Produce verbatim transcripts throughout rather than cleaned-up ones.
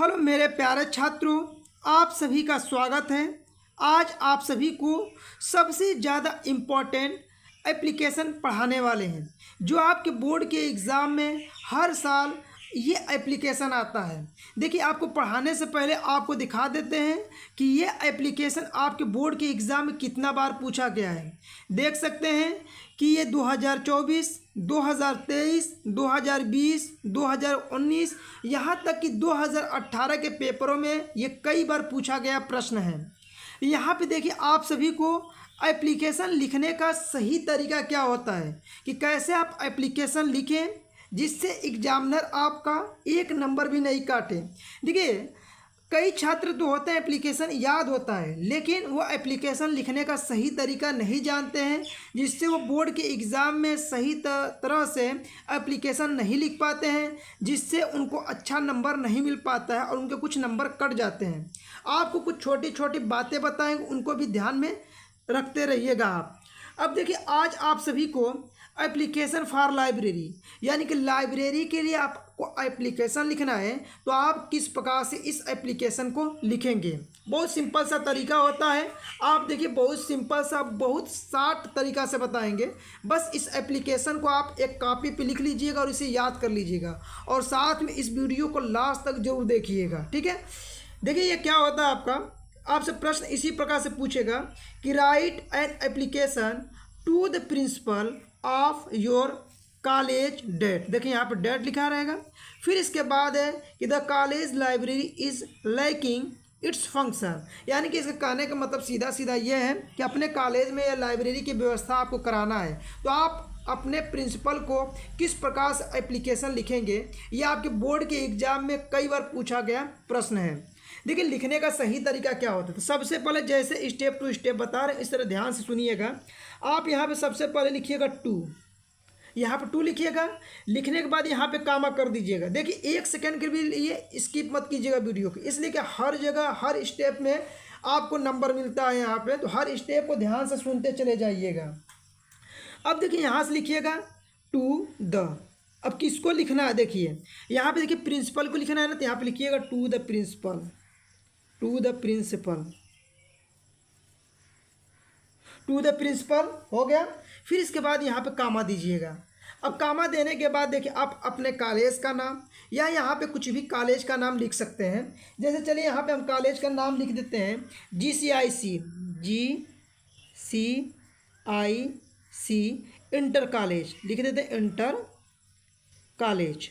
Hello मेरे प्यारे छात्रों, आप सभी का स्वागत है। आज आप सभी को सबसे ज़्यादा इम्पॉर्टेंट एप्लीकेशन पढ़ाने वाले हैं जो आपके बोर्ड के एग्ज़ाम में हर साल ये एप्लीकेशन आता है। देखिए, आपको पढ़ाने से पहले आपको दिखा देते हैं कि ये एप्लीकेशन आपके बोर्ड के एग्ज़ाम में कितना बार पूछा गया है। देख सकते हैं कि ये दो हज़ार चौबीस, दो हज़ार तेईस, दो हज़ार बीस, दो हज़ार उन्नीस यहाँ तक कि दो हज़ार अठारह के पेपरों में ये कई बार पूछा गया प्रश्न है। यहाँ पे देखिए, आप सभी को एप्लीकेशन लिखने का सही तरीका क्या होता है कि कैसे आप एप्लीकेशन लिखें जिससे एग्जामिनर आपका एक नंबर भी नहीं काटे। देखिए, कई छात्र तो होते हैं एप्लीकेशन याद होता है लेकिन वो एप्लीकेशन लिखने का सही तरीका नहीं जानते हैं, जिससे वो बोर्ड के एग्ज़ाम में सही तरह से एप्लीकेशन नहीं लिख पाते हैं, जिससे उनको अच्छा नंबर नहीं मिल पाता है और उनके कुछ नंबर कट जाते हैं। आपको कुछ छोटी छोटी बातें बताएंगे, उनको भी ध्यान में रखते रहिएगा आप। अब देखिए, आज आप सभी को एप्लीकेशन फॉर लाइब्रेरी यानी कि लाइब्रेरी के लिए आपको एप्लीकेशन लिखना है, तो आप किस प्रकार से इस एप्लीकेशन को लिखेंगे। बहुत सिंपल सा तरीका होता है। आप देखिए, बहुत सिंपल सा, बहुत शार्ट तरीका से बताएंगे। बस इस एप्लीकेशन को आप एक कॉपी पे लिख लीजिएगा और इसे याद कर लीजिएगा, और साथ में इस वीडियो को लास्ट तक जरूर देखिएगा, ठीक है। देखिए, ये क्या होता है, आपका आपसे प्रश्न इसी प्रकार से पूछेगा कि write an application to the principal of your college date. देखिए, यहाँ पर डेट लिखा रहेगा। फिर इसके बाद है कि the college library is lacking its function, यानी कि इसका कहने का मतलब सीधा सीधा यह है कि अपने कॉलेज में या लाइब्रेरी की व्यवस्था आपको कराना है, तो आप अपने प्रिंसिपल को किस प्रकार से एप्लीकेशन लिखेंगे। ये आपके बोर्ड के एग्ज़ाम में कई बार पूछा गया प्रश्न है। देखिए, लिखने का सही तरीका क्या होता है, तो सबसे पहले जैसे स्टेप टू स्टेप बता रहे हैं, इस तरह ध्यान से सुनिएगा। आप यहाँ पे सबसे पहले लिखिएगा टू, यहाँ पे टू लिखिएगा। लिखने के बाद यहाँ पे कामा कर दीजिएगा। देखिए, एक सेकंड के भी लिए स्किप मत कीजिएगा वीडियो को, इसलिए कि हर जगह हर स्टेप में आपको नंबर मिलता है यहाँ पर, तो हर स्टेप को ध्यान से सुनते चले जाइएगा। अब देखिए, यहाँ से लिखिएगा टू द। अब किसको लिखना है, देखिए यहाँ पर, देखिए प्रिंसिपल को लिखना है ना, तो यहाँ पर लिखिएगा to the principal, to the principal, to the principal हो गया। फिर इसके बाद यहाँ पे कामा दीजिएगा। अब कामा देने के बाद देखिए, आप अपने कॉलेज का नाम या यहाँ पे कुछ भी कॉलेज का नाम लिख सकते हैं। जैसे चलिए, यहाँ पे हम कॉलेज का नाम लिख देते हैं जी C I C, ji C I C inter college लिख देते हैं, इंटर कॉलेज,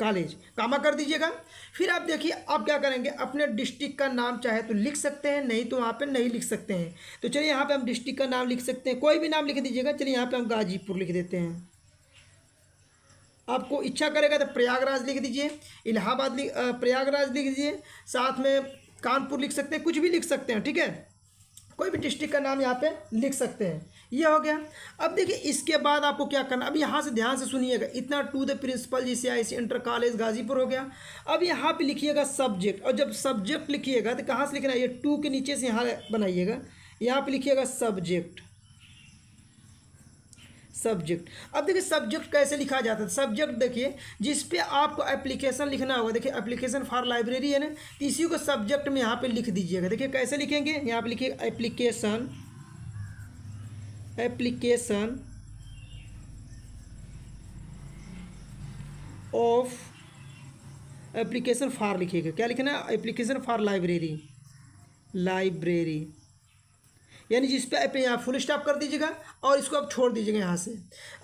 कॉलेज, कामा कर दीजिएगा। फिर आप देखिए, आप क्या करेंगे, अपने डिस्ट्रिक्ट का नाम चाहे तो लिख सकते हैं, नहीं तो वहाँ पे नहीं लिख सकते हैं। तो चलिए, यहाँ पे हम डिस्ट्रिक्ट का नाम लिख सकते हैं, कोई भी नाम लिख दीजिएगा। चलिए, यहाँ पे हम गाजीपुर लिख देते हैं। आपको इच्छा करेगा तो प्रयागराज लिख दीजिए, इलाहाबाद लिख, प्रयागराज लिख दीजिए, साथ में कानपुर लिख सकते हैं, कुछ भी लिख सकते हैं, ठीक है। कोई भी डिस्ट्रिक्ट का नाम यहाँ पे लिख सकते हैं। ये हो गया। अब देखिए, इसके बाद आपको क्या करना, अब यहाँ से ध्यान से सुनिएगा। इतना to the principal G C I C inter college Ghazipur हो गया। अब यहाँ पे लिखिएगा सब्जेक्ट, और जब सब्जेक्ट लिखिएगा तो कहाँ से लिखना है, ये टू के नीचे से यहाँ बनाइएगा, यहाँ पे लिखिएगा सब्जेक्ट, सब्जेक्ट। अब देखिए, सब्जेक्ट कैसे लिखा जाता है। सब्जेक्ट देखिए, जिस पे आपको एप्लीकेशन लिखना होगा, देखिए एप्लीकेशन फॉर लाइब्रेरी है ना, इसी को सब्जेक्ट में यहाँ पे लिख दीजिएगा। देखिए, कैसे लिखेंगे, यहाँ पे लिखिए application, application of, application for लिखिएगा। क्या लिखना है, एप्लीकेशन फॉर लाइब्रेरी, लाइब्रेरी, यानी जिस पे आप यहाँ फुल स्टॉप कर दीजिएगा और इसको आप छोड़ दीजिएगा यहाँ से।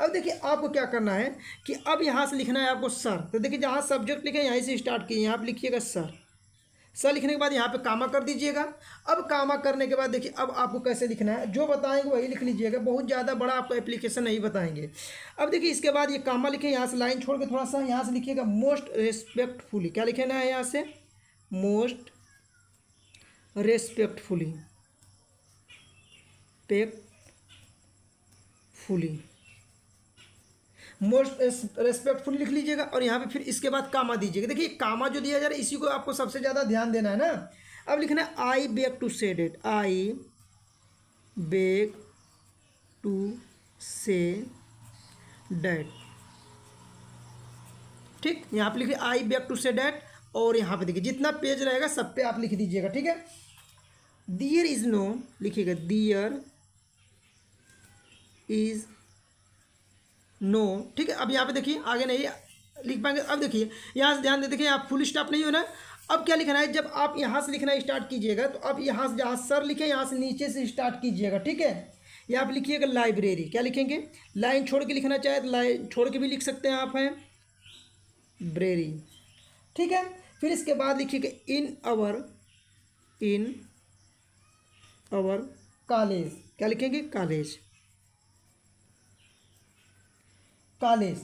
अब देखिए, आपको क्या करना है कि अब यहाँ से लिखना है आपको सर। तो देखिए, जहाँ सब्जेक्ट लिखे यहीं से स्टार्ट किए, यहाँ पे लिखिएगा सर। सर लिखने के बाद यहाँ पे कामा कर दीजिएगा। अब कामा करने के बाद देखिए, अब आपको कैसे लिखना है, जो बताएंगे वही लिख लीजिएगा, बहुत ज़्यादा बड़ा आपको एप्लीकेशन नहीं बताएंगे। अब देखिए, इसके बाद ये कामा लिखे, यहाँ से लाइन छोड़ के थोड़ा सा यहाँ से लिखिएगा मोस्ट रेस्पेक्टफुली। क्या लिखना है, यहाँ से most respectfully, respectfully, most respectfully लिख लीजिएगा। और यहाँ पे फिर इसके बाद कामा दीजिएगा। देखिए, कामा जो दिया जा रहा है इसी को आपको सबसे ज़्यादा ध्यान देना है ना। अब लिखना है I beg to say that, I beg to say that, ठीक। यहाँ पे लिखिए I back to say that, और यहाँ पे देखिए जितना पेज रहेगा सब पे आप लिख दीजिएगा, ठीक है। दियर इज नो लिखिएगा, दियर इज नो, ठीक है। अब यहाँ पे देखिए आगे नहीं लिख पाएंगे। अब देखिए यहाँ से ध्यान दे, देखिए यहाँ फुल स्टॉप नहीं होना। अब क्या लिखना है, जब आप यहाँ से लिखना स्टार्ट कीजिएगा तो आप यहाँ से जहाँ सर लिखें यहाँ से नीचे से स्टार्ट कीजिएगा, ठीक है। यहाँ पे लिखिएगा लाइब्रेरी, क्या लिखेंगे, लाइन छोड़ के लिखना चाहे तो लाइन छोड़ के भी लिख सकते हैं आप, हैं ब्रेरी, ठीक है। फिर इसके बाद लिखिएगा in our, in our college, क्या लिखेंगे कॉलेज, कॉलेज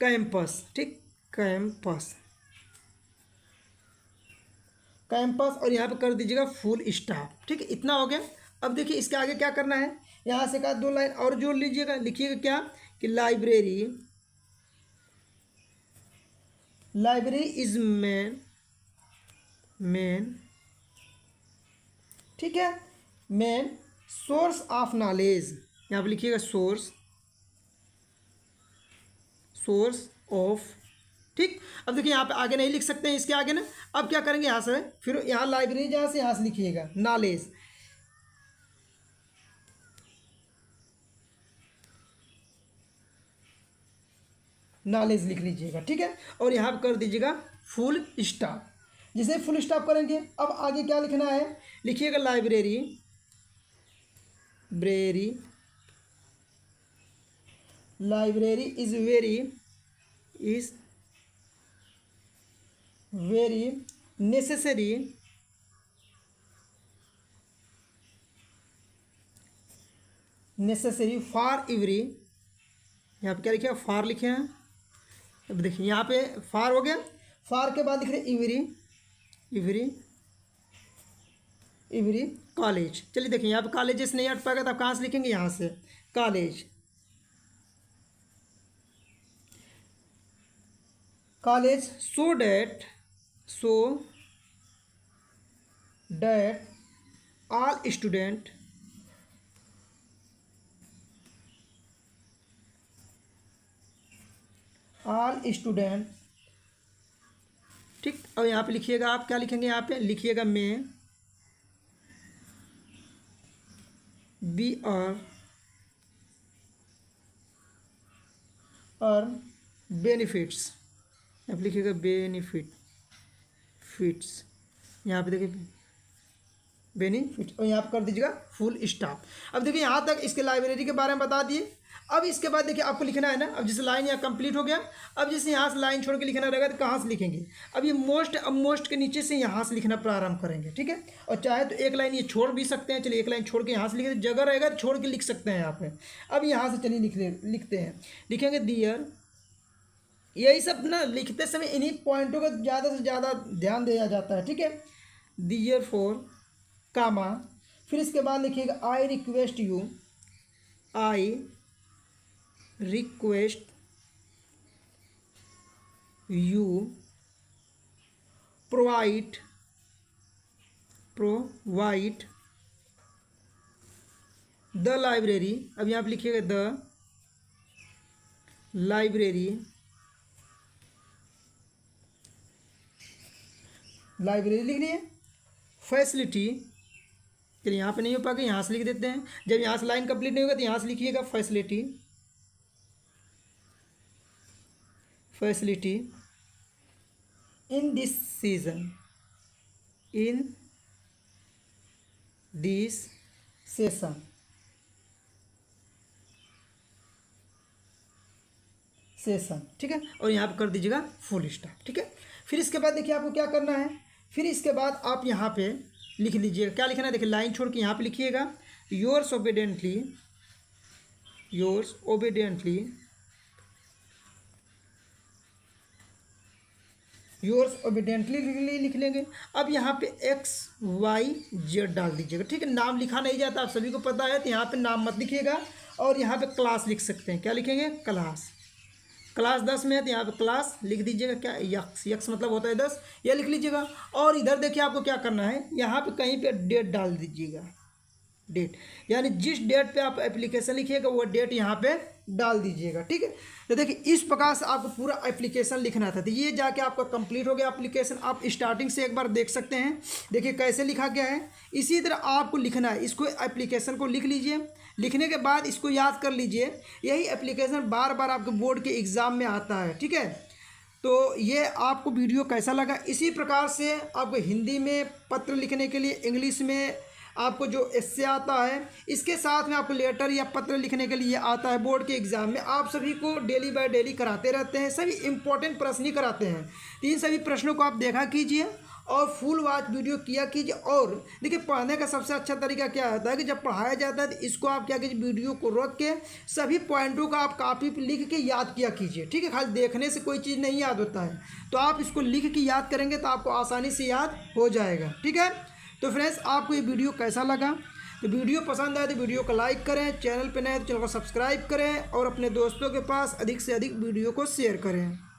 कैंपस, ठीक, कैंपस कैंपस, और यहाँ पे कर दीजिएगा फुल स्टॉप, ठीक है। इतना हो गया। अब देखिए इसके आगे क्या करना है, यहाँ से का दो लाइन और जोड़ लीजिएगा, लिखिएगा क्या कि library, library is main, main, ठीक है, मेन सोर्स ऑफ नॉलेज, यहाँ पे लिखिएगा सोर्स, सोर्स ऑफ, ठीक। अब देखिए यहाँ पे आगे नहीं लिख सकते हैं इसके आगे ना। अब क्या करेंगे, यहाँ से फिर यहाँ लाइब्रेरी जहाँ से यहाँ से लिखिएगा नॉलेज, नॉलेज लिख लीजिएगा, ठीक है। और यहाँ पर कर दीजिएगा फुल स्टॉप। जैसे फुल स्टॉप करेंगे अब आगे क्या लिखना है, लिखिएगा लाइब्रेरी, ब्रेरी, library is very, is very necessary, necessary for every, यहाँ पे क्या लिखे फार लिखे हैं। अब देखिए यहाँ पे फार हो गया, फार के बाद लिख रहे इवरी, इवरी, इवरी कॉलेज। चलिए देखिए यहाँ पे कॉलेजेस नहीं हट पाएगा तो आप कहाँ से लिखेंगे, यहाँ से college, college so that, so that all student, all student, ठीक। और यहाँ पे लिखिएगा आप क्या लिखेंगे, यहाँ पे लिखिएगा में, बी आर और बेनिफिट्स, यहाँ पे लिखिएगा बेनिफिट, फिट्स, यहाँ पे देखिए बेनिफिट, और यहाँ पे कर दीजिएगा फुल स्टॉप। अब देखिए यहाँ तक इसके लाइब्रेरी के बारे में बता दिए। अब इसके बाद देखिए आपको लिखना है ना, अब जैसे लाइन यहाँ कंप्लीट हो गया, अब जैसे यहाँ से लाइन छोड़ के लिखना रहेगा तो कहाँ से लिखेंगे, अब ये मोस्ट, अब मोस्ट के नीचे से यहाँ से लिखना प्रारंभ करेंगे, ठीक है। और चाहे तो एक लाइन ये छोड़ भी सकते हैं, चलिए एक लाइन छोड़ के यहाँ से लिखे, जगह रहेगा तो छोड़ के लिख सकते हैं यहाँ पे। अब यहाँ से चलिए लिख लिखते हैं, लिखेंगे डियर, यही सब ना लिखते समय इन्हीं पॉइंटों का ज़्यादा से ज़्यादा ध्यान दिया जाता है, ठीक है। डियर फॉर कामा, फिर इसके बाद लिखिएगा I request you, I request you provide, provide the library, अब यहाँ पे लिखिएगा द लाइब्रेरी, लाइब्रेरी लिख लिए फैसिलिटी, फिर यहाँ पे नहीं हो पाएगा यहाँ से लिख देते हैं, जब यहाँ से लाइन कंप्लीट नहीं होगा तो यहाँ से लिखिएगा facility, facility in this season, in this session, session, ठीक है। और यहाँ पर कर दीजिएगा फुल स्टॉप, ठीक है। फिर इसके बाद देखिए आपको क्या करना है, फिर इसके बाद आप यहाँ पे लिख लीजिएगा, क्या लिखना है, देखिए लाइन छोड़ के यहाँ पे लिखिएगा yours obediently, yours obediently, yours obediently लिख लेंगे। अब यहाँ पे एक्स वाई जेड डाल दीजिएगा, ठीक है। नाम लिखा नहीं जाता, आप सभी को पता है, तो यहाँ पे नाम मत लिखिएगा, और यहाँ पे क्लास लिख सकते हैं, क्या लिखेंगे क्लास, क्लास दस में है तो यहाँ पे क्लास लिख दीजिएगा, क्या यक्स, यक्स मतलब होता है दस, ये लिख लीजिएगा। और इधर देखिए आपको क्या करना है, यहाँ पे कहीं पे डेट डाल दीजिएगा, डेट, यानी जिस डेट पे आप एप्लीकेशन लिखिएगा वो डेट यहाँ पे डाल दीजिएगा। ठीक है, तो देखिए इस प्रकार से आपको पूरा एप्लीकेशन लिखना था। तो ये जाके आपका कंप्लीट हो गया एप्लीकेशन। आप स्टार्टिंग से एक बार देख सकते हैं, देखिए कैसे लिखा गया है। इसी तरह आपको लिखना है, इसको एप्लीकेशन को लिख लीजिए। लिखने के बाद इसको याद कर लीजिए। यही एप्लीकेशन बार बार आपके बोर्ड के एग्ज़ाम में आता है। ठीक है, तो ये आपको वीडियो कैसा लगा। इसी प्रकार से आपको हिंदी में पत्र लिखने के लिए, इंग्लिश में आपको जो एस्से आता है, इसके साथ में आपको लेटर या पत्र लिखने के लिए आता है। बोर्ड के एग्ज़ाम में आप सभी को डेली बाय डेली कराते रहते हैं, सभी इम्पोर्टेंट प्रश्न ही कराते हैं। तो इन सभी प्रश्नों को आप देखा कीजिए और फुल वाच वीडियो किया कीजिए। और देखिए पढ़ने का सबसे अच्छा तरीका क्या होता है कि जब पढ़ाया जाता है तो इसको आप क्या कीजिए, वीडियो को रोक के सभी पॉइंटों का आप कॉपी पर लिख के याद किया कीजिए। ठीक है, खाली देखने से कोई चीज़ नहीं याद होता है, तो आप इसको लिख के याद करेंगे तो आपको आसानी से याद हो जाएगा। ठीक है, तो फ्रेंड्स आपको ये वीडियो कैसा लगा, तो वीडियो पसंद आए तो वीडियो को लाइक करें, चैनल पर नए तो चैनल को सब्सक्राइब करें और अपने दोस्तों के पास अधिक से अधिक वीडियो को शेयर करें।